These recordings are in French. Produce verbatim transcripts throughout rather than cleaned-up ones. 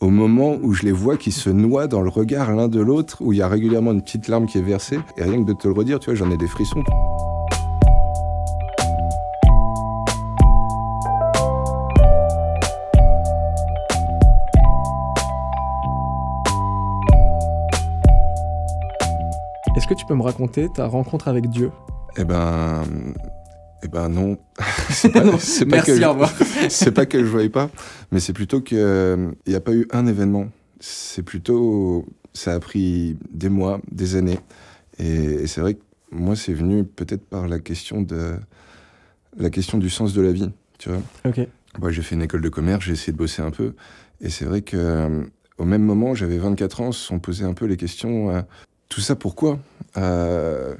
au moment où je les vois qui se noient dans le regard l'un de l'autre, où il y a régulièrement une petite larme qui est versée, et rien que de te le redire, tu vois, j'en ai des frissons. Est-ce que tu peux me raconter ta rencontre avec Dieu? Eh ben... Eh ben non, c'est pas, non, pas, merci, que je, pas que je voyais pas, mais c'est plutôt qu'il n'y euh, a pas eu un événement. C'est plutôt, ça a pris des mois, des années. Et, et c'est vrai que moi, c'est venu peut-être par la question, de, la question du sens de la vie, tu vois. Okay. Moi, j'ai fait une école de commerce, j'ai essayé de bosser un peu. Et c'est vrai qu'au euh, même moment, j'avais vingt-quatre ans, se sont posées un peu les questions, euh, tout ça pourquoi euh,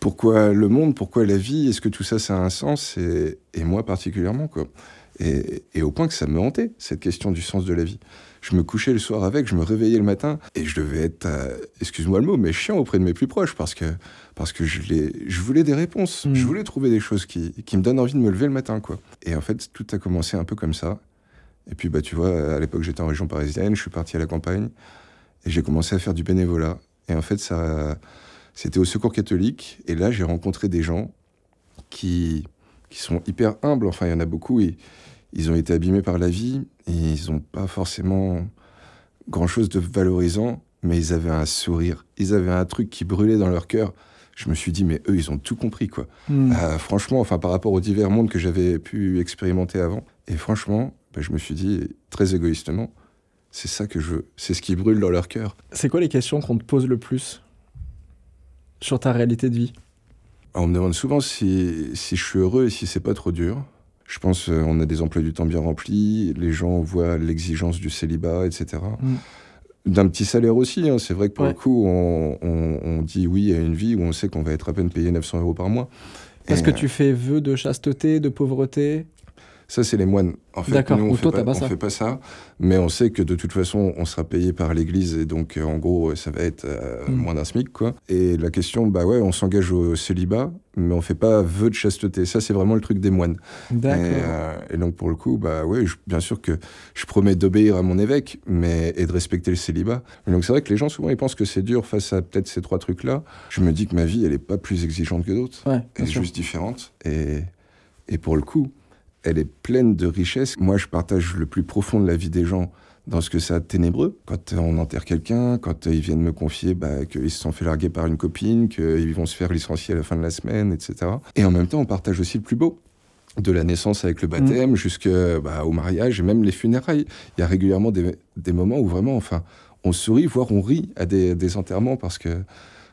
Pourquoi le monde? Pourquoi la vie? Est-ce que tout ça, ça a un sens? Et, et moi particulièrement, quoi. Et, et au point que ça me hantait, cette question du sens de la vie. Je me couchais le soir avec, je me réveillais le matin, et je devais être, euh, excuse-moi le mot, mais chiant auprès de mes plus proches, parce que, parce que je, les, je voulais des réponses, mmh. je voulais trouver des choses qui, qui me donnent envie de me lever le matin, quoi. Et en fait, tout a commencé un peu comme ça. Et puis, bah, tu vois, à l'époque, j'étais en région parisienne, je suis parti à la campagne, et j'ai commencé à faire du bénévolat. Et en fait, ça... C'était au Secours Catholique, et là, j'ai rencontré des gens qui, qui sont hyper humbles. Enfin, il y en a beaucoup, et ils ont été abîmés par la vie, et ils n'ont pas forcément grand-chose de valorisant, mais ils avaient un sourire, ils avaient un truc qui brûlait dans leur cœur. Je me suis dit, mais eux, ils ont tout compris, quoi. Mmh. Euh, franchement, enfin, par rapport aux divers mondes que j'avais pu expérimenter avant. Et franchement, bah, je me suis dit, très égoïstement, c'est ça que je veux, c'est ce qui brûle dans leur cœur. C'est quoi les questions qu'on te pose le plus ? Sur ta réalité de vie? On me demande souvent si, si je suis heureux et si c'est pas trop dur. Je pense qu'on a des emplois du temps bien remplis, les gens voient l'exigence du célibat, et cetera. Mm. D'un petit salaire aussi, hein. C'est vrai que pour ouais. le coup, on, on, on dit oui à une vie où on sait qu'on va être à peine payé neuf cents euros par mois. Est-ce que euh... tu fais vœu de chasteté, de pauvreté? Ça, c'est les moines. En fait, nous, on ne fait pas ça, mais on sait que de toute façon, on sera payé par l'Église, et donc, euh, en gros, ça va être euh, mmh. moins d'un SMIC, quoi. Et la question, bah ouais, on s'engage au, au célibat, mais on ne fait pas vœu de chasteté. Ça, c'est vraiment le truc des moines. D'accord. Et, euh, et donc, pour le coup, bah ouais, je, bien sûr que je promets d'obéir à mon évêque, mais, et de respecter le célibat. Mais donc, c'est vrai que les gens, souvent, ils pensent que c'est dur face à peut-être ces trois trucs-là. Je me dis que ma vie, elle n'est pas plus exigeante que d'autres. Ouais, elle est juste différente. Et, et pour le coup... elle est pleine de richesses. Moi, je partage le plus profond de la vie des gens dans ce que ça a de ténébreux. Quand on enterre quelqu'un, quand ils viennent me confier bah, qu'ils se sont fait larguer par une copine, qu'ils vont se faire licencier à la fin de la semaine, et cetera. Et en même temps, on partage aussi le plus beau. De la naissance avec le baptême mmh. jusqu'au bah, mariage et même les funérailles. Il y a régulièrement des, des moments où vraiment, enfin, on sourit, voire on rit à des, des enterrements parce que...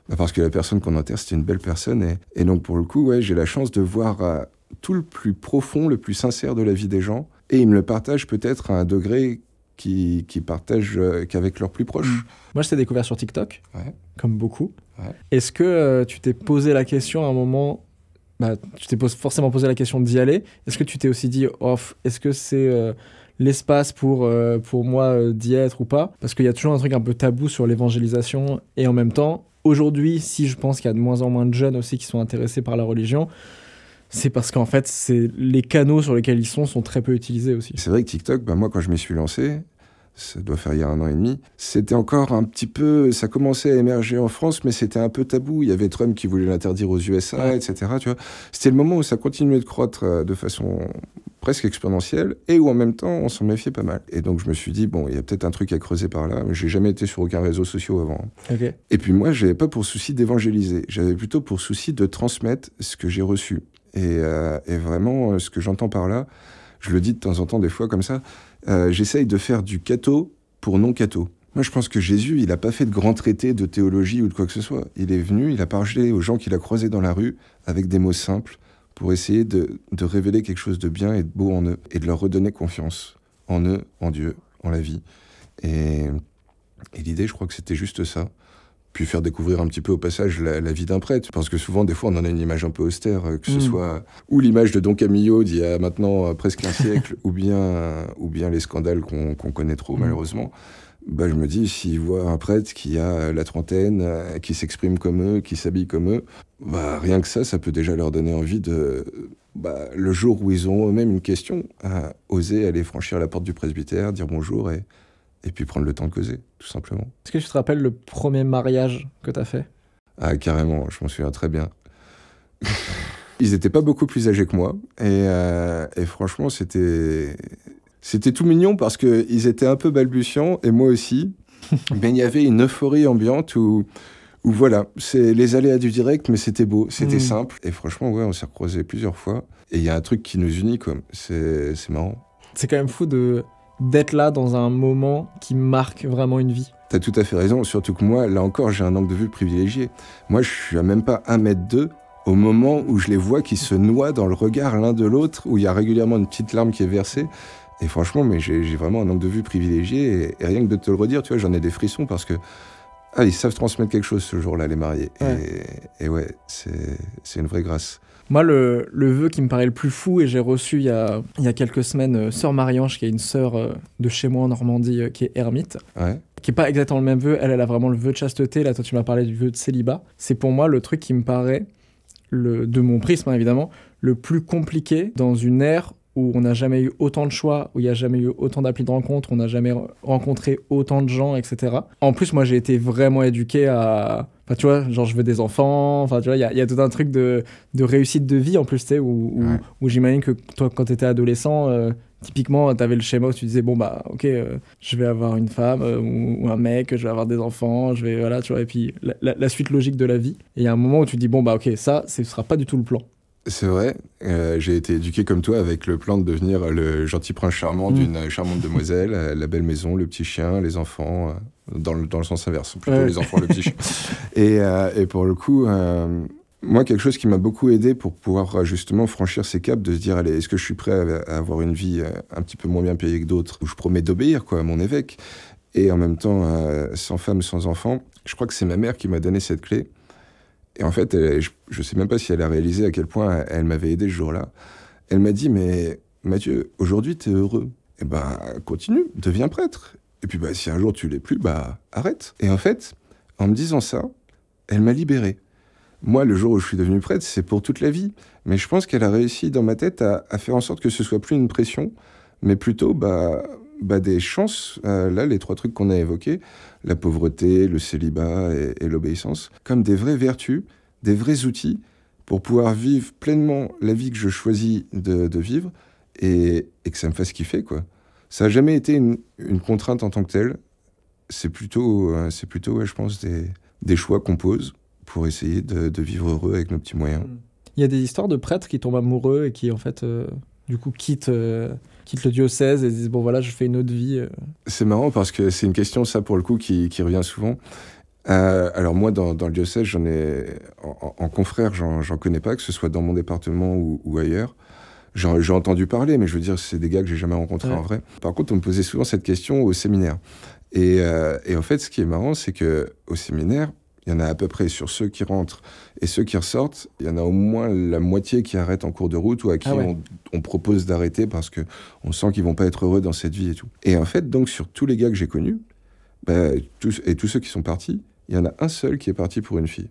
Bah parce que la personne qu'on enterre, c'était une belle personne. Et, et donc, pour le coup, ouais, j'ai la chance de voir euh, tout le plus profond, le plus sincère de la vie des gens. Et ils me le partagent peut-être à un degré qu'ils qui partagent euh, qu'avec leurs plus proches. Moi, je t'ai découvert sur TikTok, ouais. comme beaucoup. Ouais. Est-ce que euh, tu t'es posé la question à un moment... Bah, tu t'es forcément posé la question d'y aller. Est-ce que tu t'es aussi dit, oh, est-ce que c'est... Euh, l'espace pour, euh, pour moi euh, d'y être ou pas, parce qu'il y a toujours un truc un peu tabou sur l'évangélisation, et en même temps, aujourd'hui, si je pense qu'il y a de moins en moins de jeunes aussi qui sont intéressés par la religion, c'est parce qu'en fait, les canaux sur lesquels ils sont sont très peu utilisés aussi. C'est vrai que TikTok, bah moi quand je m'y suis lancé, ça doit faire il y a un an et demi, c'était encore un petit peu... Ça commençait à émerger en France, mais c'était un peu tabou. Il y avait Trump qui voulait l'interdire aux U S A, ouais. et cetera. C'était le moment où ça continuait de croître de façon presque exponentielle, et où en même temps, on s'en méfiait pas mal. Et donc je me suis dit, bon, il y a peut-être un truc à creuser par là, mais j'ai jamais été sur aucun réseau social avant. Okay. Et puis moi, j'avais pas pour souci d'évangéliser, j'avais plutôt pour souci de transmettre ce que j'ai reçu. Et, euh, et vraiment, ce que j'entends par là, je le dis de temps en temps, des fois comme ça, euh, j'essaye de faire du catho pour non-catho. Moi, je pense que Jésus, il n'a pas fait de grands traités de théologie ou de quoi que ce soit. Il est venu, il a parlé aux gens qu'il a croisés dans la rue avec des mots simples pour essayer de, de révéler quelque chose de bien et de beau en eux et de leur redonner confiance en eux, en Dieu, en la vie. Et, et l'idée, je crois que c'était juste ça. Puis faire découvrir un petit peu au passage la, la vie d'un prêtre. Parce que souvent, des fois, on en a une image un peu austère, que ce mmh. soit... Ou l'image de Don Camillo d'il y a maintenant presque un siècle, ou bien, ou bien les scandales qu'on qu'on connaît trop, mmh. malheureusement. Bah, je me dis, s'ils voient un prêtre qui a la trentaine, qui s'exprime comme eux, qui s'habille comme eux, bah, rien que ça, ça peut déjà leur donner envie de... Bah, le jour où ils ont eux-mêmes une question, à oser aller franchir la porte du presbytère, dire bonjour et... et puis prendre le temps de causer, tout simplement. Est-ce que tu te rappelles le premier mariage que tu as fait? Ah, carrément, je m'en souviens très bien. Ils n'étaient pas beaucoup plus âgés que moi, et, euh, et franchement, c'était... C'était tout mignon parce qu'ils étaient un peu balbutiants, et moi aussi. Mais il y avait une euphorie ambiante où, où voilà, c'est les aléas du direct, mais c'était beau, c'était mmh. simple. Et franchement, ouais, on s'est recroisés plusieurs fois. Et il y a un truc qui nous unit, quoi. C'est marrant. C'est quand même fou de d'être là dans un moment qui marque vraiment une vie. T'as tout à fait raison, surtout que moi, là encore, j'ai un angle de vue privilégié. Moi, je suis à même pas un mètre deux. Au moment où je les vois qui se noient dans le regard l'un de l'autre, où il y a régulièrement une petite larme qui est versée. Et franchement, mais j'ai vraiment un angle de vue privilégié. Et, et rien que de te le redire, tu vois, j'en ai des frissons parce que ah, ils savent transmettre quelque chose ce jour-là, les mariés. Ouais. Et, et ouais, c'est une vraie grâce. Moi, le, le vœu qui me paraît le plus fou, et j'ai reçu il y, a, il y a quelques semaines euh, Sœur Marie-Ange, qui est une sœur euh, de chez moi en Normandie, euh, qui est ermite, ouais. qui n'est pas exactement le même vœu. Elle, elle a vraiment le vœu de chasteté. Là, toi, tu m'as parlé du vœu de célibat. C'est pour moi le truc qui me paraît, le, de mon prisme, hein, évidemment, le plus compliqué dans une ère où on n'a jamais eu autant de choix, où il n'y a jamais eu autant d'applis de rencontre, on n'a jamais rencontré autant de gens, et cetera. En plus, moi, j'ai été vraiment éduqué à... Enfin, tu vois, genre, je veux des enfants, enfin, tu vois, il y a, y a tout un truc de, de réussite de vie, en plus, tu sais, où, où, ouais. où j'imagine que toi, quand t'étais adolescent, euh, typiquement, t'avais le schéma où tu disais, bon, bah, ok, euh, je vais avoir une femme euh, ou, ou un mec, je vais avoir des enfants, je vais, voilà, tu vois, et puis la, la, la suite logique de la vie. Et il y a un moment où tu te dis, bon, bah, ok, ça, ce sera pas du tout le plan. C'est vrai, euh, j'ai été éduqué comme toi avec le plan de devenir le gentil prince charmant mmh. d'une charmante demoiselle, euh, la belle maison, le petit chien, les enfants, euh, dans, le, dans le sens inverse, plutôt ouais. les enfants, le petit chien. Et, euh, et pour le coup, euh, moi, quelque chose qui m'a beaucoup aidé pour pouvoir justement franchir ces caps, de se dire, allez, est-ce que je suis prêt à, à avoir une vie un petit peu moins bien payée que d'autres, où je promets d'obéir quoi, à mon évêque, et en même temps, euh, sans femme, sans enfant, je crois que c'est ma mère qui m'a donné cette clé. Et en fait, elle, je ne sais même pas si elle a réalisé à quel point elle, elle m'avait aidé ce jour-là. Elle m'a dit, mais Mathieu, aujourd'hui, tu es heureux. Eh ben, continue, deviens prêtre. Et puis, bah, si un jour tu l'es plus, bah, arrête. Et en fait, en me disant ça, elle m'a libéré. Moi, le jour où je suis devenu prêtre, c'est pour toute la vie. Mais je pense qu'elle a réussi dans ma tête à, à faire en sorte que ce soit plus une pression, mais plutôt, bah... Bah des chances, euh, là, les trois trucs qu'on a évoqués, la pauvreté, le célibat et, et l'obéissance, comme des vraies vertus, des vrais outils pour pouvoir vivre pleinement la vie que je choisis de, de vivre et, et que ça me fasse kiffer, quoi. Ça n'a jamais été une, une contrainte en tant que telle. C'est plutôt, euh, c'est plutôt ouais, je pense, des, des choix qu'on pose pour essayer de, de vivre heureux avec nos petits moyens. Il y a des histoires de prêtres qui tombent amoureux et qui, en fait... Euh... Du coup, quitte, euh, quitte le diocèse et disent « bon voilà, je fais une autre vie euh. ». C'est marrant parce que c'est une question, ça, pour le coup, qui, qui revient souvent. Euh, alors moi, dans, dans le diocèse, j'en ai, en, en confrère, j'en connais pas, que ce soit dans mon département ou, ou ailleurs. J'en, j'ai entendu parler, mais je veux dire, c'est des gars que j'ai jamais rencontrés ouais. en vrai. Par contre, on me posait souvent cette question au séminaire. Et, euh, et en fait, ce qui est marrant, c'est qu'au séminaire, il y en a à peu près, sur ceux qui rentrent et ceux qui ressortent, il y en a au moins la moitié qui arrêtent en cours de route ou à qui ah ouais. on, on propose d'arrêter parce qu'on sent qu'ils ne vont pas être heureux dans cette vie et tout. Et en fait, donc, sur tous les gars que j'ai connus, bah, tous, et tous ceux qui sont partis, il y en a un seul qui est parti pour une fille.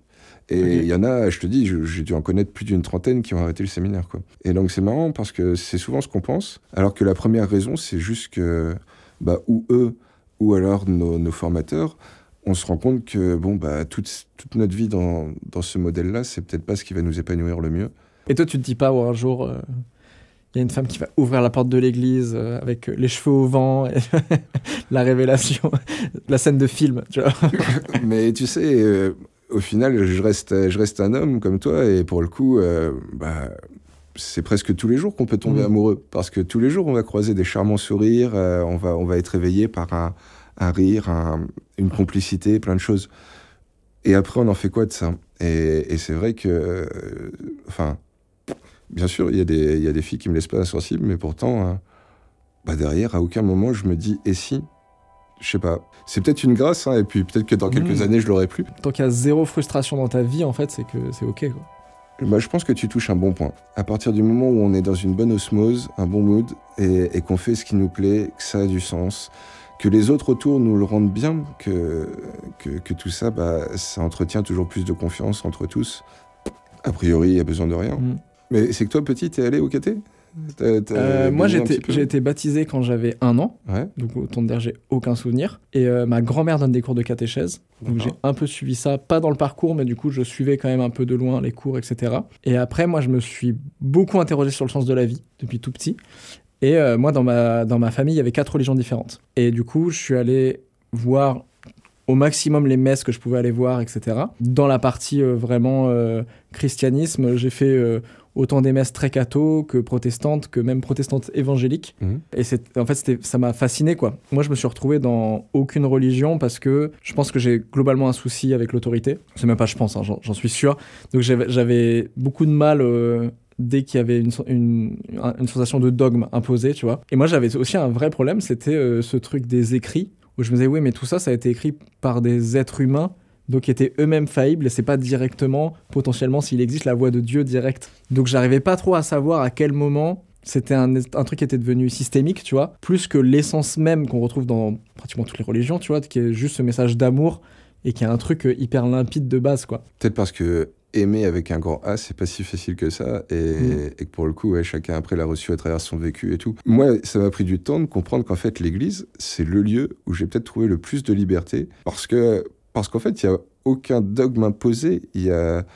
Et il okay. y en a, je te dis, j'ai dû en connaître plus d'une trentaine qui ont arrêté le séminaire, quoi. Et donc, c'est marrant parce que c'est souvent ce qu'on pense, alors que la première raison, c'est juste que, bah, ou eux, ou alors nos, nos formateurs, on se rend compte que bon, bah, toute, toute notre vie dans, dans ce modèle-là, c'est peut-être pas ce qui va nous épanouir le mieux. Et toi, tu te dis pas, ouais, un jour, il euh, y a une femme qui va ouvrir la porte de l'église euh, avec les cheveux au vent, et la révélation, la scène de film, tu vois. Mais tu sais, euh, au final, je reste, je reste un homme comme toi, et pour le coup, euh, bah, c'est presque tous les jours qu'on peut tomber mmh. amoureux, parce que tous les jours, on va croiser des charmants sourires, euh, on, va, on va être éveillé par un... un rire, un, une complicité, plein de choses. Et après, on en fait quoi de ça? Et, et c'est vrai que... Euh, enfin, bien sûr, il y, y a des filles qui me laissent pas insensible, mais pourtant, euh, bah derrière, à aucun moment, je me dis « et si ?» Je sais pas. C'est peut-être une grâce, hein, et puis peut-être que dans quelques mmh. années, je l'aurai plus. Tant qu'il y a zéro frustration dans ta vie, en fait, c'est que c'est OK, quoi. Bah, je pense que tu touches un bon point. À partir du moment où on est dans une bonne osmose, un bon mood, et, et qu'on fait ce qui nous plaît, que ça a du sens... que les autres autour nous le rendent bien, que, que, que tout ça, bah, ça entretient toujours plus de confiance entre tous. A priori, il n'y a besoin de rien. Mmh. Mais c'est que toi, petit, t'es allé au K T? t'as, t'as euh, Moi, j'ai été baptisé quand j'avais un an. Ouais. Donc, autant te dire, j'ai aucun souvenir. Et euh, ma grand-mère donne des cours de catéchèse. Donc, j'ai un peu suivi ça, pas dans le parcours, mais du coup, je suivais quand même un peu de loin les cours, et cetera. Et après, moi, je me suis beaucoup interrogé sur le sens de la vie depuis tout petit. Et euh, moi, dans ma, dans ma famille, il y avait quatre religions différentes. Et du coup, je suis allé voir au maximum les messes que je pouvais aller voir, et cetera. Dans la partie euh, vraiment euh, christianisme, j'ai fait euh, autant des messes très catho que protestantes, que même protestantes évangéliques. Mmh. Et c'est, en fait, ça m'a fasciné, quoi. Moi, je me suis retrouvé dans aucune religion parce que je pense que j'ai globalement un souci avec l'autorité. C'est même pas je pense, hein, j'en, j'en suis sûr. Donc j'avais beaucoup de mal... Euh, dès qu'il y avait une, une, une sensation de dogme imposé, tu vois. Et moi, j'avais aussi un vrai problème, c'était euh, ce truc des écrits, où je me disais, oui, mais tout ça, ça a été écrit par des êtres humains, donc qui étaient eux-mêmes faillibles, et c'est pas directement, potentiellement, s'il existe, la voix de Dieu directe. Donc j'arrivais pas trop à savoir à quel moment c'était un, un truc qui était devenu systémique, tu vois, plus que l'essence même qu'on retrouve dans pratiquement toutes les religions, tu vois, qui est juste ce message d'amour, et qui est un truc hyper limpide de base, quoi. Peut-être parce que aimer avec un grand A, c'est pas si facile que ça, et, mmh. et que pour le coup, ouais, chacun après l'a reçu à travers son vécu et tout. Moi, ça m'a pris du temps de comprendre qu'en fait, l'Église, c'est le lieu où j'ai peut-être trouvé le plus de liberté, parce que, parce qu'en fait, il n'y a aucun dogme imposé, il y a...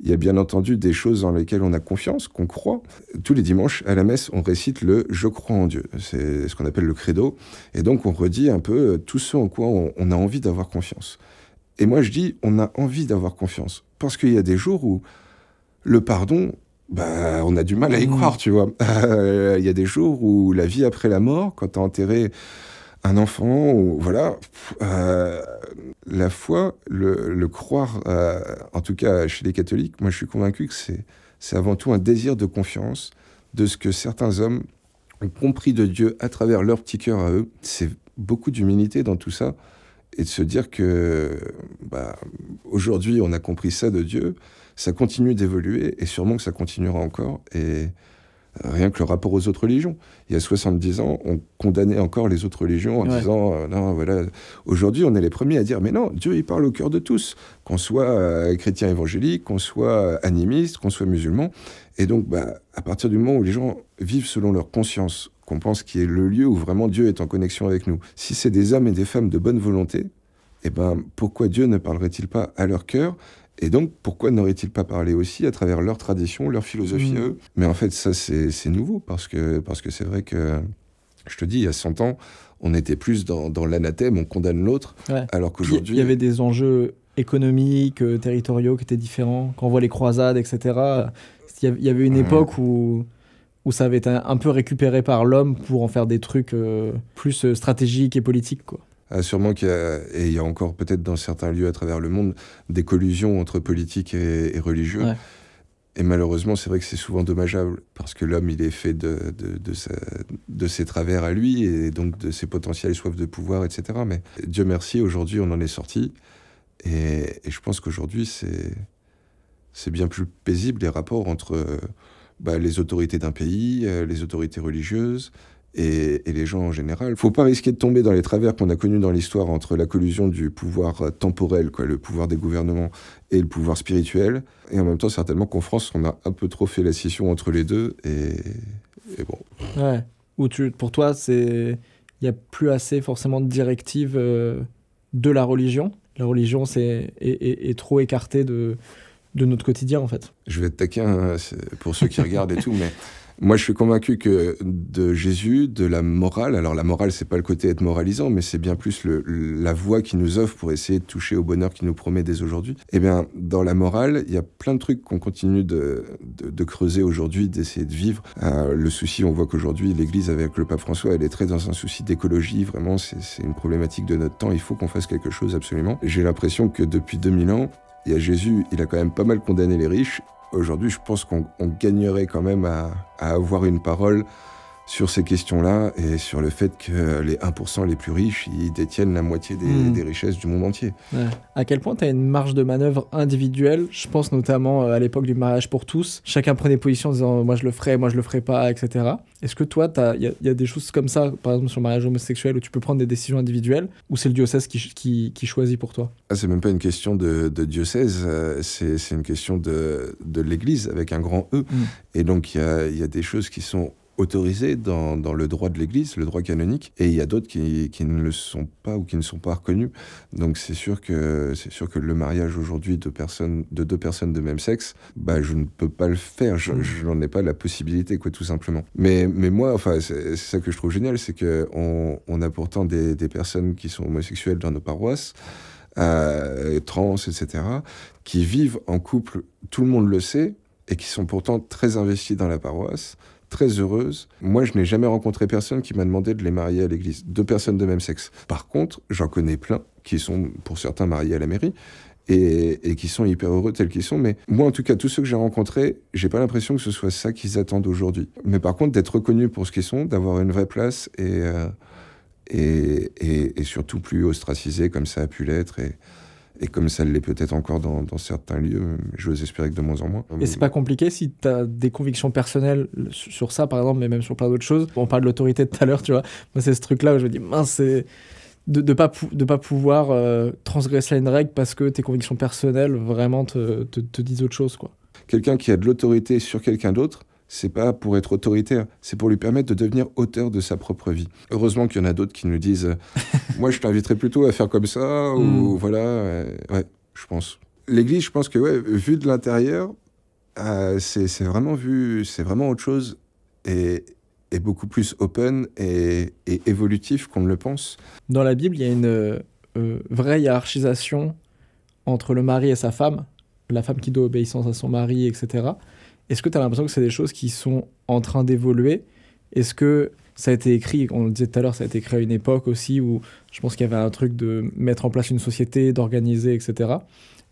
Il y a bien entendu des choses dans lesquelles on a confiance, qu'on croit. Tous les dimanches, à la messe, on récite le « Je crois en Dieu ». C'est ce qu'on appelle le credo. Et donc, on redit un peu tout ce en quoi on, on a envie d'avoir confiance. Et moi, je dis « On a envie d'avoir confiance ». Parce qu'il y a des jours où le pardon, bah, on a du mal à y croire, tu vois. Il y a des jours où la vie après la mort, quand t'as enterré un enfant, ou, voilà, euh, la foi, le, le croire, euh, en tout cas chez les catholiques, moi je suis convaincu que c'est avant tout un désir de confiance, de ce que certains hommes ont compris de Dieu à travers leur petit cœur à eux. C'est beaucoup d'humilité dans tout ça, et de se dire que, bah, aujourd'hui on a compris ça de Dieu, ça continue d'évoluer, et sûrement que ça continuera encore, et... Rien que le rapport aux autres religions. Il y a soixante-dix ans, on condamnait encore les autres religions en ouais. disant euh, non, voilà. Aujourd'hui, on est les premiers à dire mais non, Dieu, il parle au cœur de tous, qu'on soit euh, chrétien évangélique, qu'on soit animiste, qu'on soit musulman. Et donc, bah, à partir du moment où les gens vivent selon leur conscience, qu'on pense qu'il est le lieu où vraiment Dieu est en connexion avec nous, si c'est des hommes et des femmes de bonne volonté, eh ben, pourquoi Dieu ne parlerait-il pas à leur cœur ? Et donc, pourquoi n'aurait-il pas parlé aussi à travers leur tradition, leur philosophie à mmh. eux ? Mais en fait, ça, c'est nouveau, parce que, parce que c'est vrai que, je te dis, il y a cent ans, on était plus dans, dans l'anathème, on condamne l'autre, ouais. alors qu'aujourd'hui... Il y avait des enjeux économiques, euh, territoriaux qui étaient différents. Quand on voit les croisades, et cetera, il y avait une mmh. époque où... où ça avait été un peu récupéré par l'homme pour en faire des trucs euh, plus stratégiques et politiques, quoi. Ah, sûrement qu'il y a, et il y a encore peut-être dans certains lieux à travers le monde, des collusions entre politique et, et religieux. Ouais. Et malheureusement, c'est vrai que c'est souvent dommageable, parce que l'homme, il est fait de, de, de, sa, de ses travers à lui, et donc de ses potentiels soifs de pouvoir, et cetera. Mais Dieu merci, aujourd'hui, on en est sorti. Et, et je pense qu'aujourd'hui, c'est bien plus paisible les rapports entre... Euh, Bah, les autorités d'un pays, euh, les autorités religieuses et, et les gens en général. Faut pas risquer de tomber dans les travers qu'on a connus dans l'histoire entre la collusion du pouvoir euh, temporel, quoi, le pouvoir des gouvernements et le pouvoir spirituel. Et en même temps, certainement qu'en France, on a un peu trop fait la scission entre les deux. Et, et bon. Ouais. Ou tu, pour toi, c'est, il n'y a plus assez forcément de directives euh, de la religion. La religion c'est, est, est, est trop écartée de... de notre quotidien, en fait. Je vais être taquin pour ceux qui regardent et tout, mais moi, je suis convaincu que de Jésus, de la morale, alors la morale, c'est pas le côté être moralisant, mais c'est bien plus le, la voie qu'il nous offre pour essayer de toucher au bonheur qu'il nous promet dès aujourd'hui. Eh bien, dans la morale, il y a plein de trucs qu'on continue de, de, de creuser aujourd'hui, d'essayer de vivre. Euh, le souci, on voit qu'aujourd'hui, l'Église, avec le pape François, elle est très dans un souci d'écologie, vraiment, c'est une problématique de notre temps, il faut qu'on fasse quelque chose, absolument. J'ai l'impression que depuis deux mille ans, il y a Jésus, il a quand même pas mal condamné les riches. Aujourd'hui, je pense qu'on gagnerait quand même à, à avoir une parole sur ces questions-là et sur le fait que les un pour cent les plus riches, ils détiennent la moitié des, mmh. des richesses du monde entier. Ouais. À quel point tu as une marge de manœuvre individuelle ? Je pense notamment à l'époque du mariage pour tous. Chacun prenait position en disant « moi je le ferai, moi je le ferai pas », et cetera. Est-ce que toi, il y, y a des choses comme ça, par exemple sur le mariage homosexuel, où tu peux prendre des décisions individuelles, ou c'est le diocèse qui, qui, qui choisit pour toi ? Ah, c'est même pas une question de, de diocèse, euh, c'est une question de, de l'Église avec un grand E. Mmh. Et donc il y a, y a des choses qui sont autorisés dans, dans le droit de l'Église, le droit canonique, et il y a d'autres qui, qui ne le sont pas ou qui ne sont pas reconnus. Donc c'est sûr que, c'est sûr que le mariage aujourd'hui de, personnes, de deux personnes de même sexe, bah, je ne peux pas le faire, je, je n'en ai pas la possibilité, quoi, tout simplement. Mais, mais moi, enfin, c'est ça que je trouve génial, c'est qu'on on a pourtant des, des personnes qui sont homosexuelles dans nos paroisses, euh, trans, et cetera, qui vivent en couple, tout le monde le sait, et qui sont pourtant très investis dans la paroisse, très heureuses. Moi, je n'ai jamais rencontré personne qui m'a demandé de les marier à l'église, deux personnes de même sexe. Par contre, j'en connais plein qui sont, pour certains, mariés à la mairie, et, et qui sont hyper heureux tels qu'ils sont. Mais moi, en tout cas, tous ceux que j'ai rencontrés, j'ai pas l'impression que ce soit ça qu'ils attendent aujourd'hui. Mais par contre, d'être reconnus pour ce qu'ils sont, d'avoir une vraie place, et, euh, et, et, et surtout plus ostracisés comme ça a pu l'être, et... Et comme ça l'est peut-être encore dans, dans certains lieux, j'ose espérer que de moins en moins. Et c'est pas compliqué si tu as des convictions personnelles sur ça, par exemple, mais même sur plein d'autres choses. On parle de l'autorité tout à l'heure, tu vois. Moi, c'est ce truc-là où je me dis, mince, c'est de ne pas, de pas pouvoir euh, transgresser une règle parce que tes convictions personnelles vraiment te, te, te disent autre chose, quoi. Quelqu'un qui a de l'autorité sur quelqu'un d'autre, c'est pas pour être autoritaire, c'est pour lui permettre de devenir auteur de sa propre vie. Heureusement qu'il y en a d'autres qui nous disent « Moi, je t'inviterais plutôt à faire comme ça » ou mmh. « Voilà euh, ». Ouais, je pense. L'Église, je pense que, ouais, vu de l'intérieur, euh, c'est vraiment vu, c'est vraiment autre chose et, et beaucoup plus open et, et évolutif qu'on ne le pense. Dans la Bible, il y a une euh, vraie hiérarchisation entre le mari et sa femme, la femme qui doit obéissance à son mari, et cetera. Est-ce que tu as l'impression que c'est des choses qui sont en train d'évoluer? Est-ce que ça a été écrit, on le disait tout à l'heure, ça a été écrit à une époque aussi où je pense qu'il y avait un truc de mettre en place une société, d'organiser, et cetera.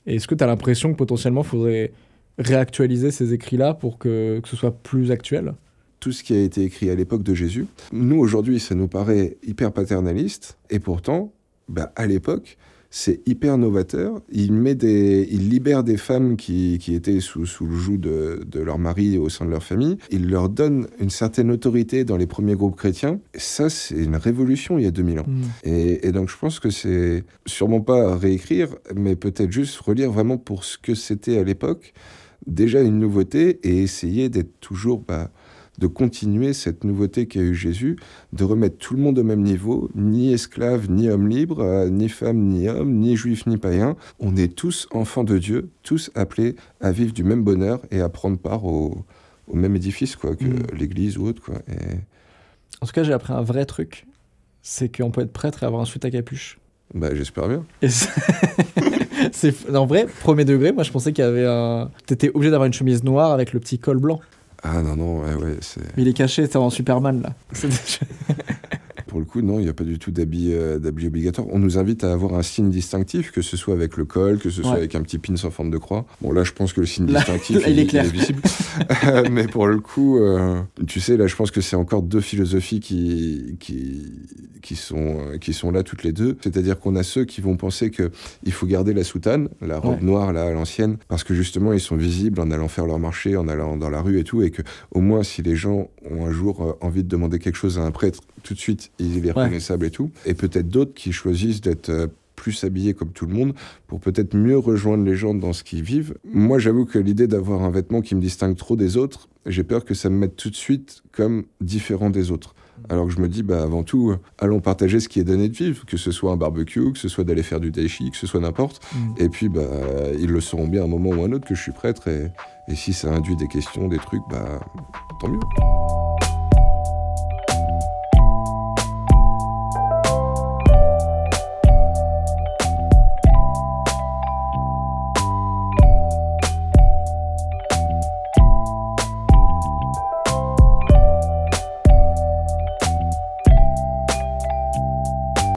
Et est-ce que tu as l'impression que potentiellement il faudrait réactualiser ces écrits-là pour que, que ce soit plus actuel? Tout ce qui a été écrit à l'époque de Jésus, nous aujourd'hui ça nous paraît hyper paternaliste et pourtant, bah, à l'époque, c'est hyper novateur. Il, met des, il libère des femmes qui, qui étaient sous, sous le joug de, de leur mari au sein de leur famille. Il leur donne une certaine autorité dans les premiers groupes chrétiens. Et ça, c'est une révolution il y a deux mille ans. Mmh. Et, et donc, je pense que c'est sûrement pas à réécrire, mais peut-être juste relire vraiment pour ce que c'était à l'époque. Déjà une nouveauté et essayer d'être toujours... Bah, de continuer cette nouveauté qu'a eu Jésus, de remettre tout le monde au même niveau, ni esclave, ni homme libre, euh, ni femme, ni homme, ni juif, ni païen. On est tous enfants de Dieu, tous appelés à vivre du même bonheur et à prendre part au, au même édifice quoi, que mmh. l'Église ou autre. Quoi, et... En tout cas, j'ai appris un vrai truc, c'est qu'on peut être prêtre et avoir un sweat à capuche. Bah, j'espère bien. Et en vrai, premier degré, moi je pensais qu'il y avait un... T'étais obligé d'avoir une chemise noire avec le petit col blanc. Ah non, non, ouais, ouais, c'est... Mais il est caché, c'est en Superman, là. Pour le coup, non, il n'y a pas du tout d'habit euh, d'habit obligatoire. On nous invite à avoir un signe distinctif, que ce soit avec le col, que ce soit ouais. avec un petit pin sans forme de croix. Bon, là, je pense que le signe là, distinctif, là, il, il est clair. Il est visible. Mais pour le coup, euh, tu sais, là, je pense que c'est encore deux philosophies qui, qui, qui, sont, qui sont là toutes les deux. C'est-à-dire qu'on a ceux qui vont penser qu'il faut garder la soutane, la robe ouais. noire, là, à l'ancienne, parce que justement, ils sont visibles en allant faire leur marché, en allant dans la rue et tout, et qu'au moins, si les gens ont un jour envie de demander quelque chose à un prêtre, tout de suite, il est reconnaissable ouais. et tout. Et peut-être d'autres qui choisissent d'être plus habillés comme tout le monde pour peut-être mieux rejoindre les gens dans ce qu'ils vivent. Moi, j'avoue que l'idée d'avoir un vêtement qui me distingue trop des autres, j'ai peur que ça me mette tout de suite comme différent des autres. Alors que je me dis, bah, avant tout, allons partager ce qui est donné de vivre, que ce soit un barbecue, que ce soit d'aller faire du tai chi, que ce soit n'importe. Mmh. Et puis, bah, ils le sauront bien à un moment ou à un autre que je suis prêtre. Et, et si ça induit des questions, des trucs, bah, tant mieux.